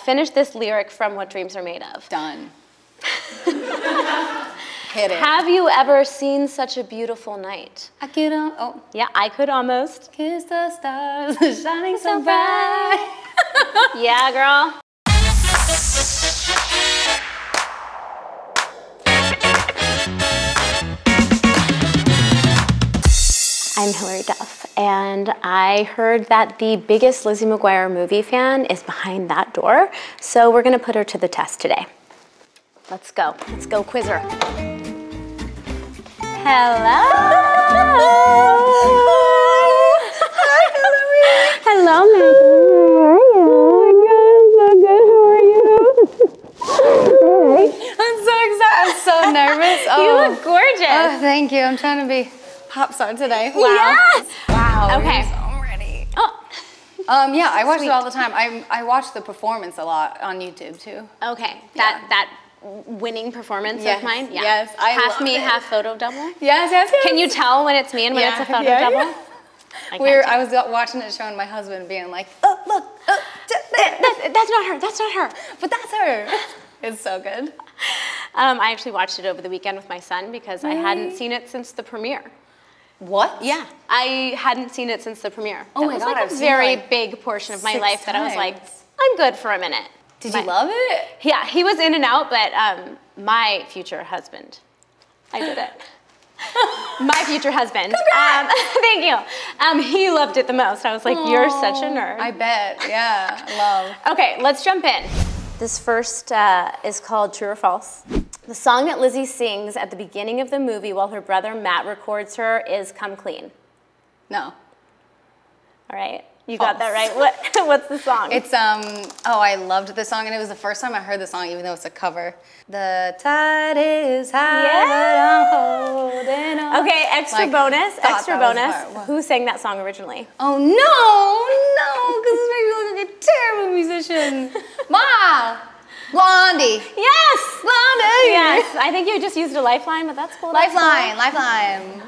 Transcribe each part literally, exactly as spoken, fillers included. Finish this lyric from What Dreams Are Made Of. Done. Hit it. Have you ever seen such a beautiful night? I could um, oh. Yeah, I could almost. Kiss the stars, shining so bright. Yeah, girl. I'm Hilary Duff, and I heard that the biggest Lizzie McGuire movie fan is behind that door, so we're gonna put her to the test today. Let's go. Let's go quiz her. Hello! Hi, Hilary! Hello, Megan. Oh my God, so good. How are you? I'm so excited. I'm so nervous. Oh. You look gorgeous. Oh, thank you. I'm trying to be pop star today. Wow. Yes. Wow. Okay. I'm so ready. Oh. Um, yeah, I watch Sweet. it all the time. I, I watch the performance a lot on YouTube too. Okay. That, yeah. that winning performance yes. of mine? Yeah. Yes, I half love me, it. half photo double? Yes, yes, yes. Can you tell when it's me and when yeah. it's a photo yeah, double? Yeah. I, we were, I was watching it showing my husband being like, oh, look, oh, that, that's not her, that's not her, but that's her. It's so good. Um, I actually watched it over the weekend with my son because really? I hadn't seen it since the premiere. What? Yeah, I hadn't seen it since the premiere. Oh that my was God, like I've a very like big portion of my life times. that I was like, I'm good for a minute. Did but, you love it? Yeah, he was in and out, but um, my future husband, I did it. My future husband. Um, thank you. Um, he loved it the most. I was like, aww, you're such a nerd. I bet, yeah, love. Okay, let's jump in. This first uh, is called True or False. The song that Lizzie sings at the beginning of the movie while her brother Matt records her is Come Clean. No. All right. You False. got that right. What, what's the song? It's, um, oh, I loved this song, and it was the first time I heard the song, even though it's a cover. The tide is high, yeah. but I'm holding on. Okay, extra like, bonus, extra bonus. Who sang that song originally? Oh, no, no, because this makes me look like a terrible musician. Ma! Blondie. Yes! Blondie! Yes, I think you just used a lifeline, but that's cool. Lifeline, that's cool. lifeline.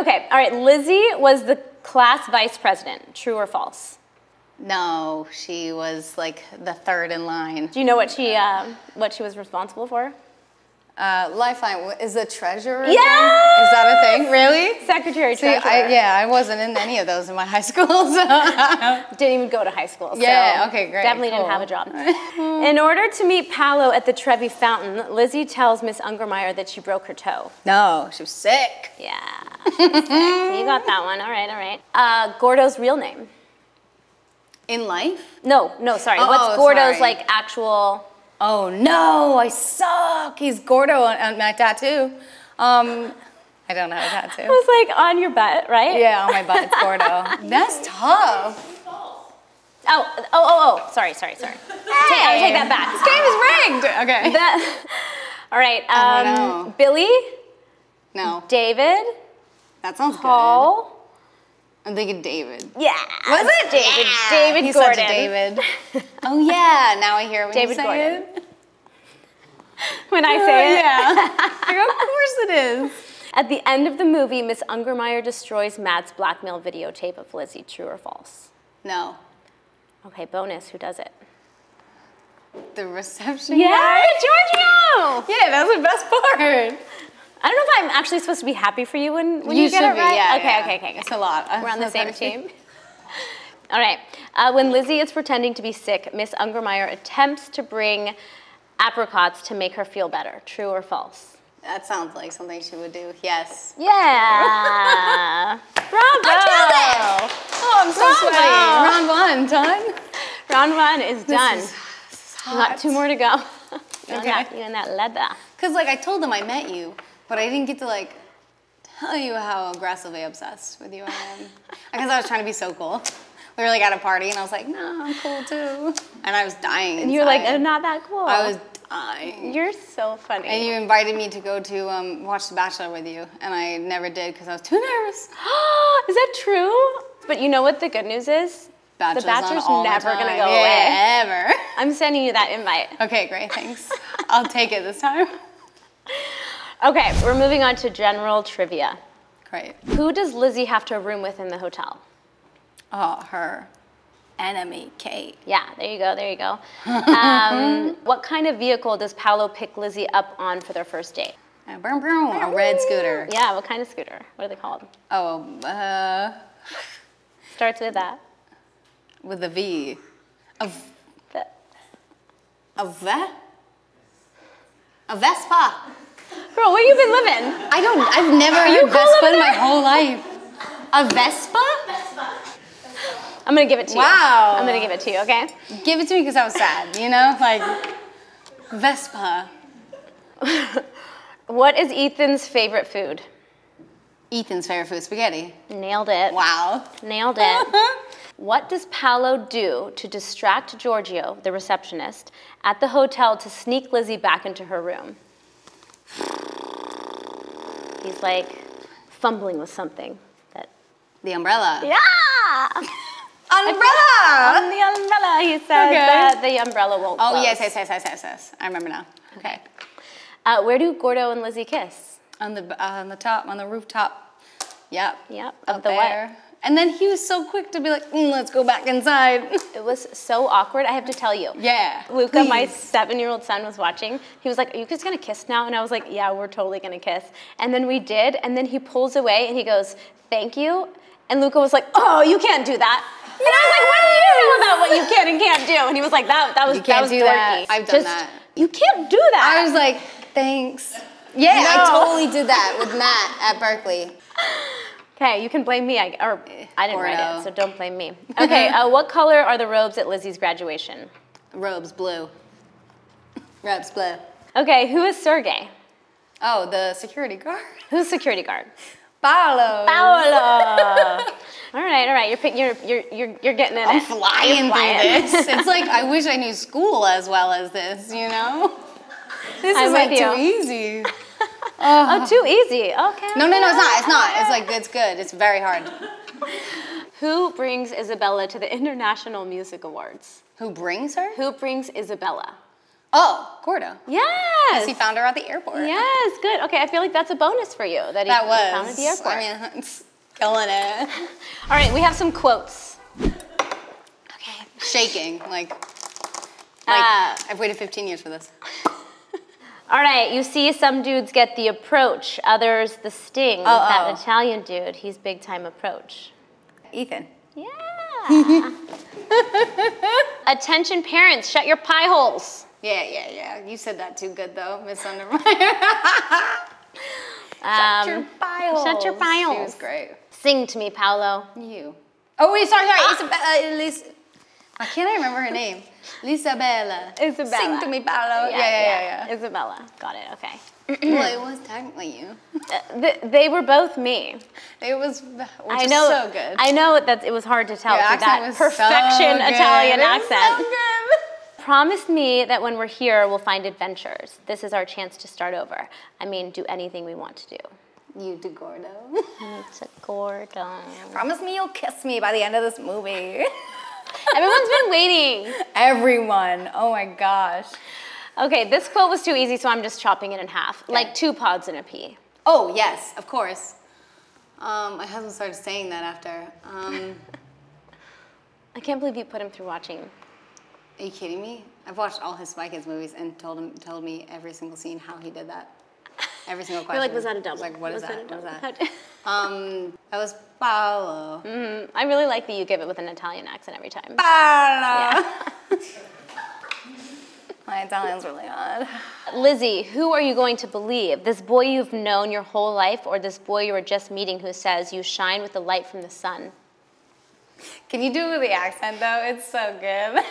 Okay, all right, Lizzie was the class vice president, true or false? No, she was like the third in line. Do you know what she uh, what she was responsible for? Uh, Lifeline is the treasurer. Yeah, is that a thing? Really? Secretary, See, treasurer. I, yeah, I wasn't in any of those in my high school. So. Didn't even go to high school. So yeah. Okay, great. Definitely cool. didn't have a job. In order to meet Paolo at the Trevi Fountain, Lizzie tells Miss Ungermeyer that she broke her toe. No, she was sick. Yeah. She was sick. You got that one. All right, all right. Uh, Gordo's real name. In life? No, no. Sorry. Oh, What's Gordo's sorry. like actual? Oh no, I suck. He's Gordo on, on my tattoo. Um, I don't have a tattoo. It was like on your butt, right? Yeah, on my butt, it's Gordo. That's tough. Oh, oh, oh, oh, sorry, sorry, sorry. Hey. Take, I take that back. This game is rigged. Okay. That, all right, um, oh, no. Billy? No. David? That sounds Paul. good. Paul? I'm thinking David. Yeah. Was it? David. Yeah. David He's Gordon. Such a David. Oh yeah, now I hear when David you say Gordon. it. When I say oh, it? Yeah. Like, of course it is. At the end of the movie, Miss Ungermeyer destroys Matt's blackmail videotape of Lizzie. True or false? No. Okay, bonus, who does it? The reception yeah, guy? Yeah, Giorgio! Yeah, that was the best part. I don't know if I'm actually supposed to be happy for you when, when you, you get it right. Be, yeah, okay, yeah. okay, okay, okay. It's a lot. We're on the same team. All right. Uh, when Lizzie is pretending to be sick, Miss Ungermeyer attempts to bring apricots to make her feel better. True or false? That sounds like something she would do. Yes. Yeah. Bravo. I killed it. Oh, I'm so sweaty. Round one done. Round one is this done. Is, this is hot. Not two more to go. You okay. That, you in that leather. Because like I told them I met you. But I didn't get to like tell you how aggressively obsessed with you I am. I guess I was trying to be so cool. We were like at a party and I was like, no, I'm cool too. And I was dying. And you were like, I'm not that cool. I was dying. You're so funny. And you invited me to go to um, watch The Bachelor with you. And I never did because I was too nervous. Is that true? But you know what the good news is? Bachelor's the Bachelor's on never going to go yeah, away. Ever. I'm sending you that invite. Okay, great, thanks. I'll take it this time. Okay, we're moving on to general trivia. Great. Who does Lizzie have to room with in the hotel? Oh, her. enemy, Kate. Yeah, there you go, there you go. Um, what kind of vehicle does Paolo pick Lizzie up on for their first date? A, broom, broom, a red scooter. Yeah, what kind of scooter? What are they called? Oh, uh... Starts with that. With a V. A v... A v... A Vespa. Girl, where you been living? I don't, I've never heard Vespa in my whole life. A Vespa? Vespa. I'm gonna give it to wow. you. Wow. I'm gonna give it to you, okay? Give it to me because I was sad, you know? Like, Vespa. What is Ethan's favorite food? Ethan's favorite food, spaghetti. Nailed it. Wow. Nailed it. What does Paolo do to distract Giorgio, the receptionist, at the hotel to sneak Lizzie back into her room? He's like fumbling with something. That the umbrella. Yeah! Umbrella! On the umbrella, he says okay. that the umbrella won't oh, close. Oh, yes, yes, yes, yes, yes, yes. I remember now. Okay. Uh, where do Gordo and Lizzie kiss? On the uh, on the top, on the rooftop. Yep. Yep. Up the there. And then he was so quick to be like, mm, let's go back inside. It was so awkward, I have to tell you. Yeah, Luca, please. My seven-year-old son, was watching. He was like, are you guys gonna kiss now? And I was like, yeah, we're totally gonna kiss. And then we did, and then he pulls away and he goes, thank you. And Luca was like, oh, you can't do that. And yes! I was like, what do you do about what you can and can't do? And he was like, that, that was, you can't that was do dorky. That. I've done Just, that. You can't do that. I was like, thanks. Yeah, no. I totally did that with Matt at Berkeley. Okay, you can blame me, I, or I didn't Gordo. Write it, so don't blame me. Okay, uh, what color are the robes at Lizzie's graduation? Robes blue. Robes blue. Okay, who is Sergei? Oh, the security guard. Who's security guard? Paolo. Paolo. All right, all right, you're you're you're you're, you're getting in I'm it. I'm flying through this. It's like I wish I knew school as well as this, you know. This I'm is like you. Too easy. Oh. Oh, too easy. Okay. No, no, no, it's not. It's not. It's like, it's good. It's very hard. Who brings Isabella to the International Music Awards? Who brings her? Who brings Isabella? Oh, Gordo. Yes. Because he found her at the airport. Yes, good. Okay, I feel like that's a bonus for you. That he that was. found at the airport. I mean, it's killing it. All right, we have some quotes. Okay. Shaking, like, like uh, I've waited fifteen years for this. All right, you see some dudes get the approach, others the sting. Oh, that oh. Italian dude, he's big time approach. Ethan. Yeah. Attention parents, shut your pie holes. Yeah, yeah, yeah. You said that too good though, Miss Ungermeyer. Shut um, your pie holes. Shut your pie holes. She was great. Sing to me, Paolo. You. Oh wait, sorry, sorry. Ah. Isabella, Lisa. I can't remember her name. Isabella. Isabella. Sing to me, Paolo. Yeah, yeah, yeah. yeah, yeah. Isabella. Got it, okay. Well, it was technically you. Uh, th they were both me. It was which I know, is so good. I know that it was hard to tell through that was perfection so Italian it accent. Was so good. Promise me that when we're here, we'll find adventures. This is our chance to start over. I mean, do anything we want to do. You to Gordo. You to Gordo. Promise me you'll kiss me by the end of this movie. Everyone's been waiting. Everyone. Oh my gosh. Okay, this quote was too easy, so I'm just chopping it in half. Okay. Like two pods in a pea. Oh, yes, of course. Um, my husband started saying that after. Um, I can't believe you put him through watching. Are you kidding me? I've watched all his Spy Kids movies and told him, told me every single scene how he did that. Every single question. You're like, was that a double? I was like, what was is that? that, what is that? um, that was Paolo. Mm, I really like that you give it with an Italian accent every time. Paolo! Yeah. My Italian's really odd. Lizzie, who are you going to believe? This boy you've known your whole life or this boy you were just meeting who says you shine with the light from the sun? Can you do it with the accent though? It's so good. Maybe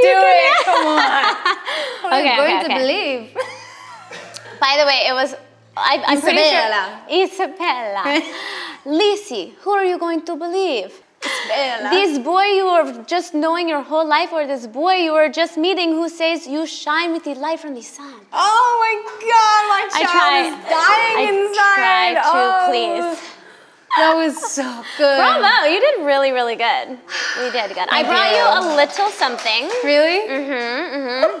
do you can. It, come on. What are okay, you going okay, to okay. believe? By the way, it was, I, I'm Isabella. pretty sure, Isabella. Lizzie, who are you going to believe? Isabella. This boy you were just knowing your whole life or this boy you were just meeting who says you shine with the light from the sun. Oh my God, my child I try, is dying I inside. I try to, oh. please. That was so good. Bravo, you did really, really good. You did good. I, I brought do. you a little something. Really? Mm-hmm, mm-hmm.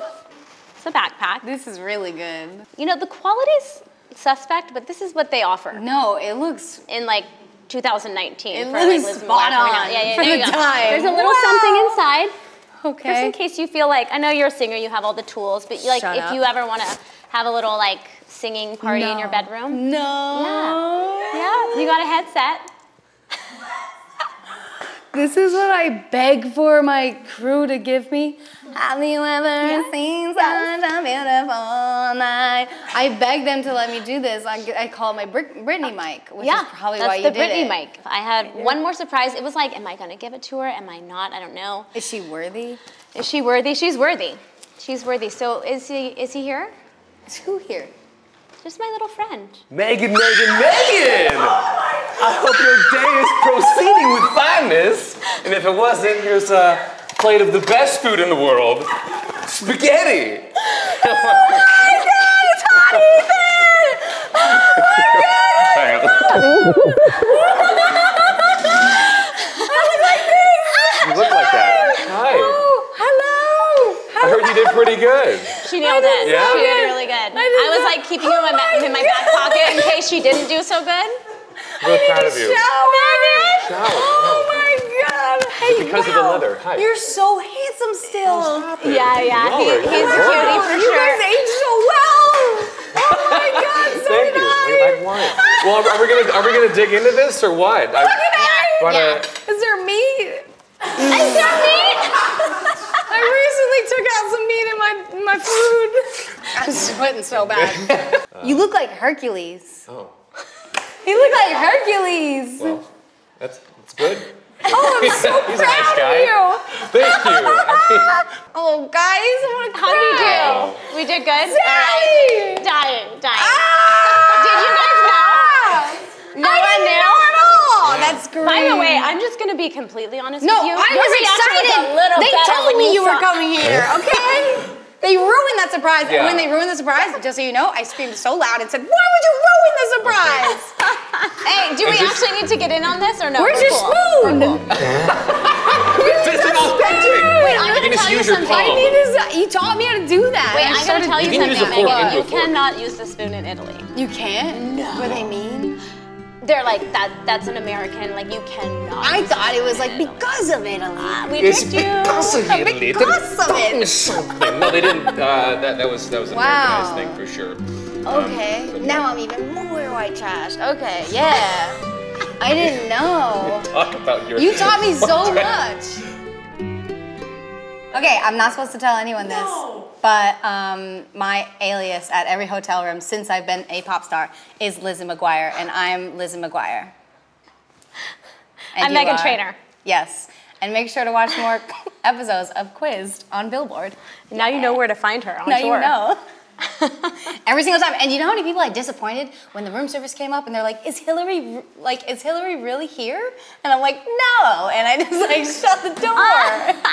It's a backpack. This is really good. You know, the quality's suspect, but this is what they offer. No, it looks... In like two thousand nineteen. It looks spot on. Yeah, yeah, there you go. There's a little wow. something inside. Okay. Just in case you feel like, I know you're a singer, you have all the tools, but you, like, Shut if up. you ever want to have a little like singing party no. in your bedroom. No. Yeah. Yeah. You got a headset. This is what I beg for my crew to give me. Have you ever yes. seen yes. such a beautiful night? I beg them to let me do this. I, I call my Britney mic, which yeah, is probably why you did it. Yeah, that's the Britney mic. I had one more surprise. It was like, am I gonna give it to her? Am I not? I don't know. Is she worthy? Is she worthy? She's worthy. She's worthy. So is he? Is he here? Is who here? Just my little friend. Megan, Megan, Megan! I hope your day is proceeding with fineness. And if it wasn't, here's a plate of the best food in the world. Spaghetti! Oh my God, it's hot, Ethan! Oh my God! I look like this! You look like that. Hi. Oh, hello! Hello! I heard you did pretty good. She nailed it. Yeah. She did really good. I, I was like keeping oh you in my, in my back pocket in case she didn't do so good. Real proud of you. Shower. Shower. Oh my God. Hey, it's because wow. of the leather. Hi. You're so handsome still. Oh, yeah, yeah. He, he's yeah. a cutie for you sure. You guys age so well. Oh my God. So Thank did you. I. Like, wine. Well, are we gonna are we gonna dig into this or what? Look I, at wanna... yeah. Is there meat? Is there meat? I recently took out some meat in my my food. I'm sweating so bad. uh, you look like Hercules. Oh. He looked like Hercules. Well, that's, that's good. Oh, I'm so proud nice of you. Thank you. Oh, guys, I want to cry. How did you do? We did good? All right. Dying, dying. Ah! Did you guys know? No I one knew? Know at all. Yeah. That's great. By the way, I'm just going to be completely honest no, with you. No, I was excited. Was they told me you, you were coming here, okay? They ruined that surprise. Yeah. And when they ruined the surprise, just so you know, I screamed so loud and said, why would you ruin the surprise? Okay. Hey, do we just, actually need to get in on this or no? Where's your cool? spoon? Cool. This is authentic. Wait, I'm going to tell you something. I need to, you taught me how to do that. Wait, I'm going to tell you, you something, Megan. You cannot use the spoon in Italy. You can't? No. What do they mean? They're like, that. that's an American, like you cannot. I thought it was like, because of Italy. Ah, we it's tricked you. Because of Italy. Because of it. No, they didn't, uh, that, that was that was an wow. Americanized thing for sure. Okay, um, now I'm even more white trash. Okay, yeah. I didn't know. Talk about your you taught me so much. Okay, I'm not supposed to tell anyone this, no. but um, my alias at every hotel room since I've been a pop star is Lizzie McGuire, and I'm Lizzie McGuire. And I'm Meghan Trainor. Yes, and make sure to watch more episodes of Quizzed on Billboard. Now yeah. you know where to find her on now tour. Now you know. Every single time. And you know how many people I disappointed when the room service came up and they're like, is Hilary, like, is Hilary really here? And I'm like, no, and I just like shut the door.